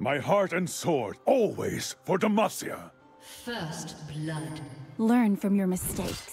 My heart and sword, always for Demacia. First blood. Learn from your mistakes.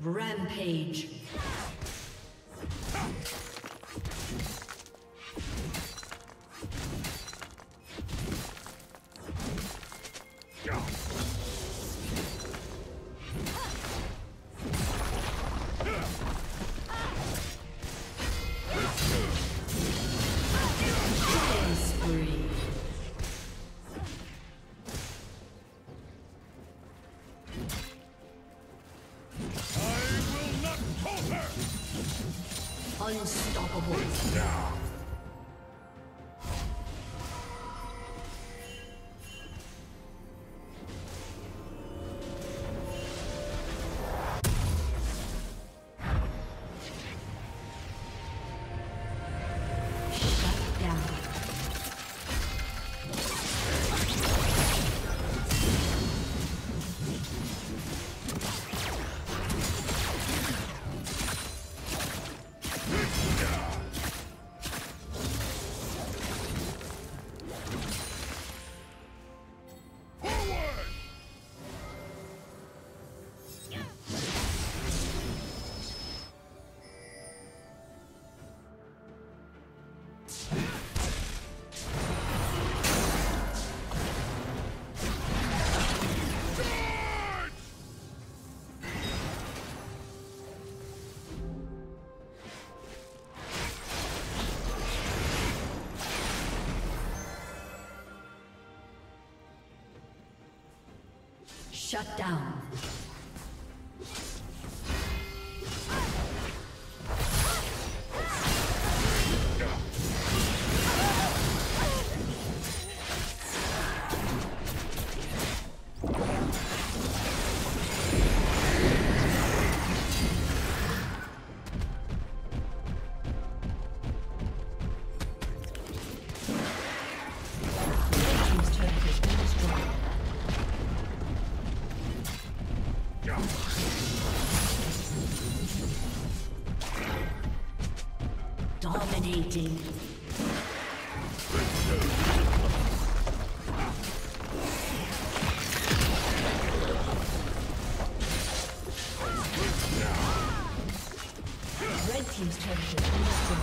Rampage. Unstoppable. Now. Shut down. Dominating. Red team's turret is destroyed.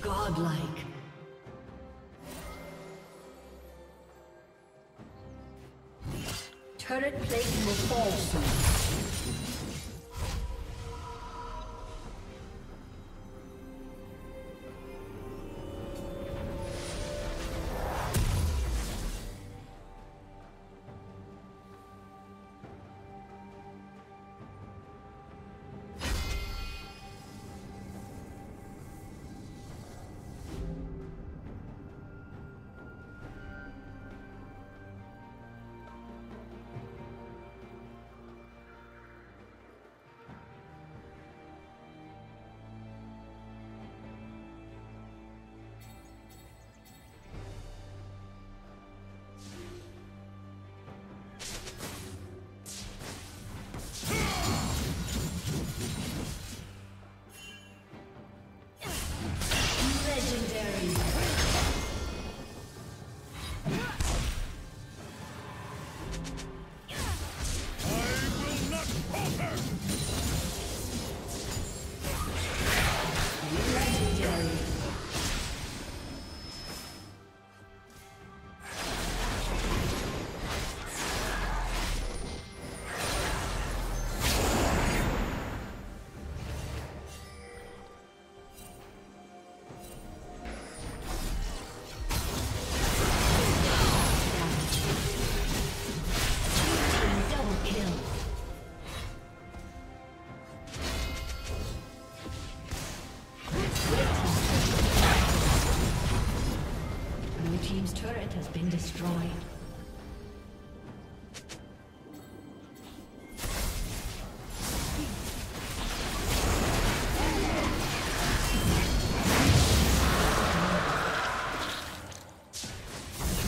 Godlike. Turret plate will fall soon. Destroyed.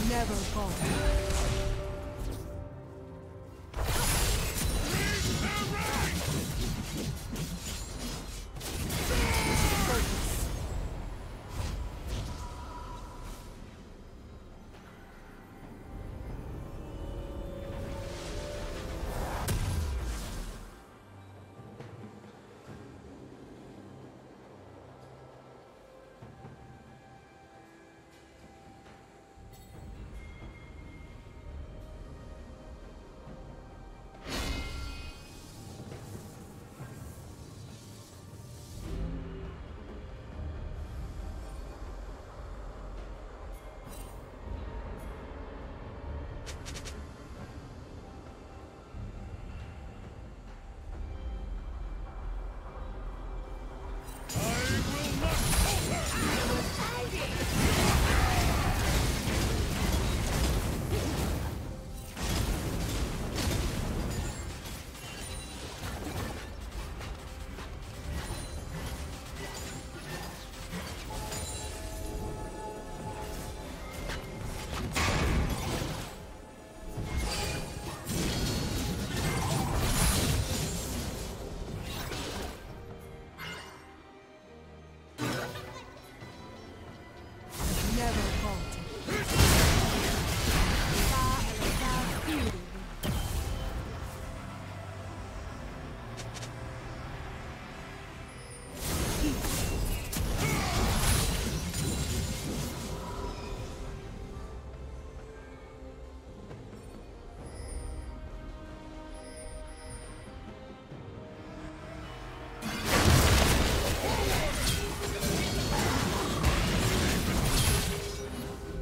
Never fall.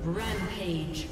Rampage.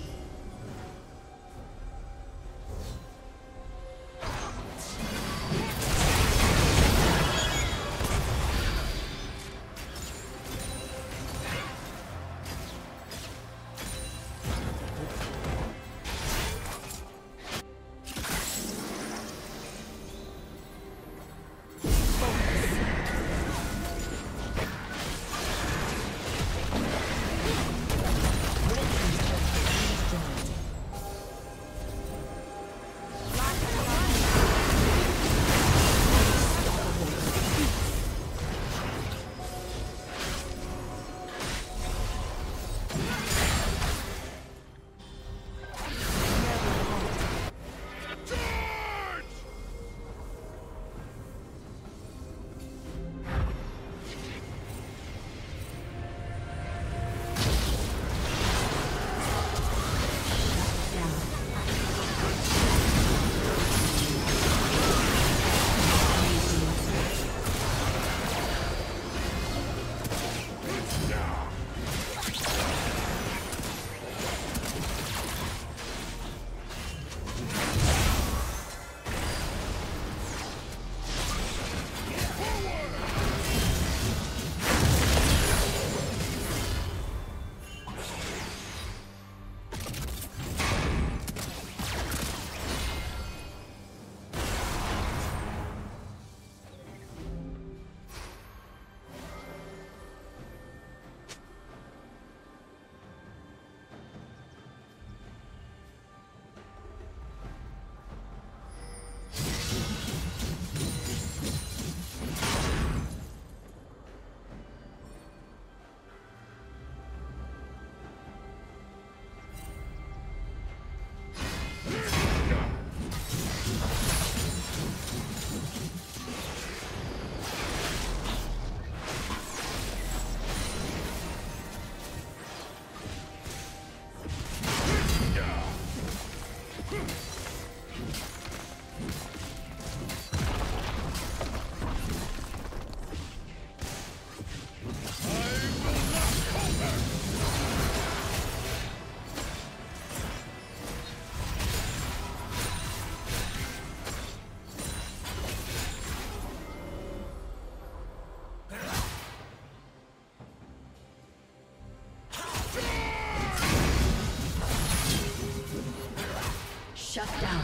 Shut down.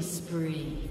Spree.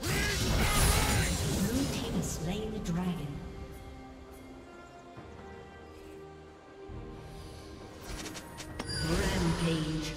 Blue team has slain the dragon. Rampage.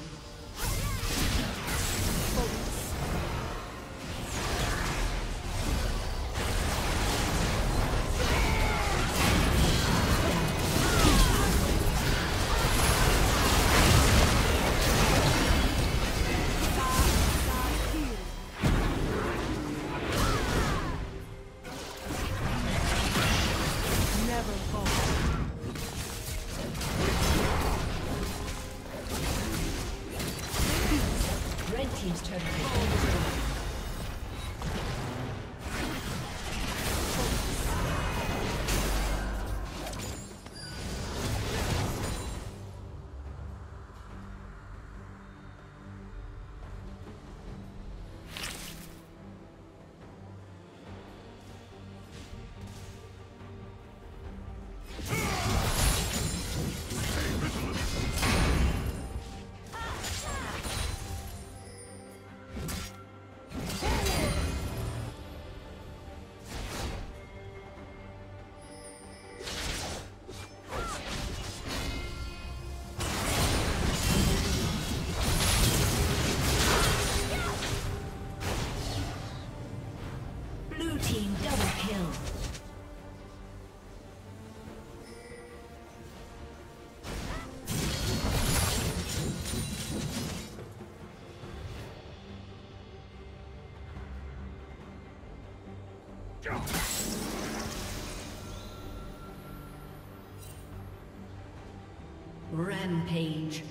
Rampage.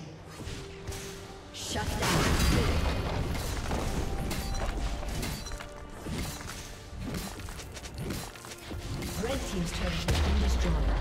Shut down. Red team's turret has been destroyed.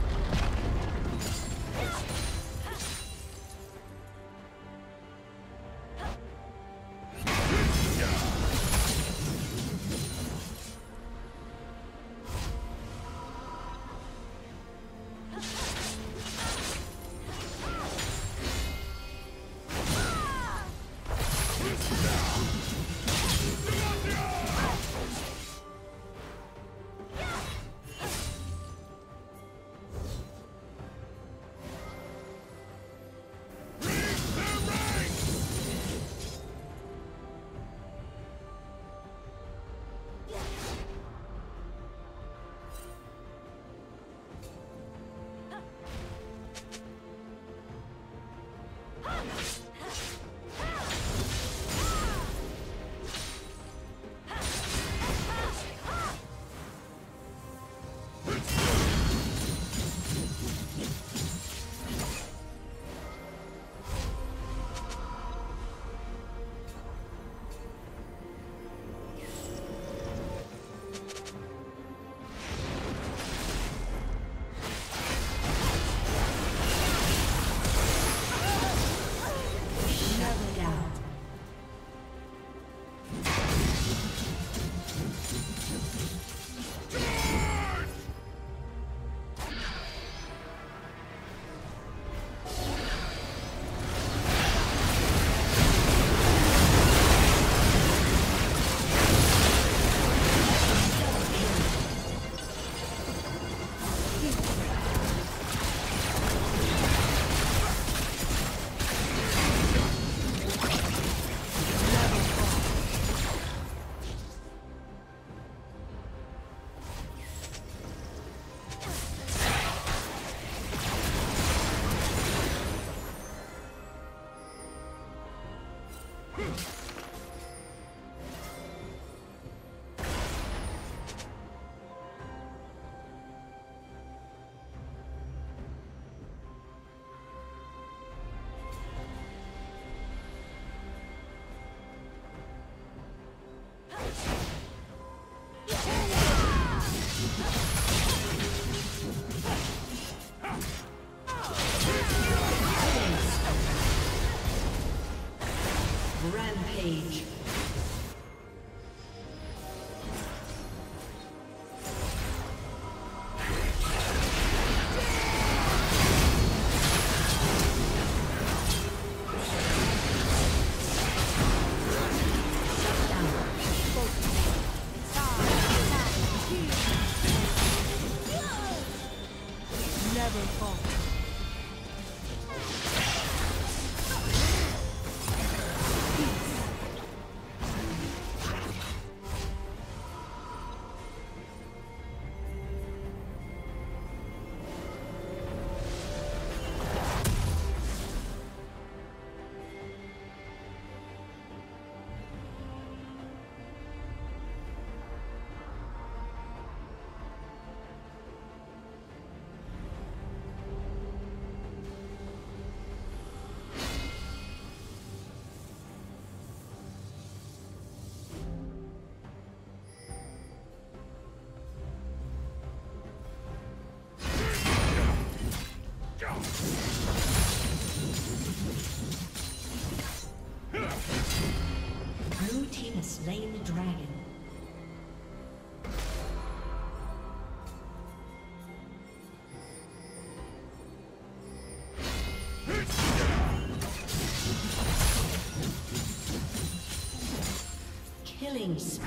Rampage. Slain the dragon. Killing spree.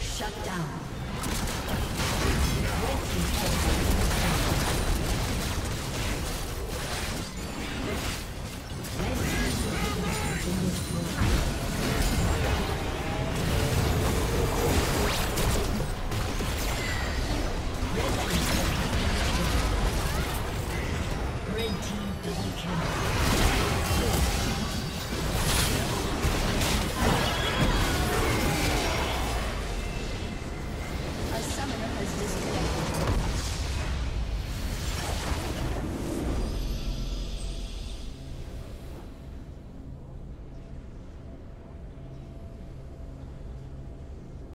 Shut down.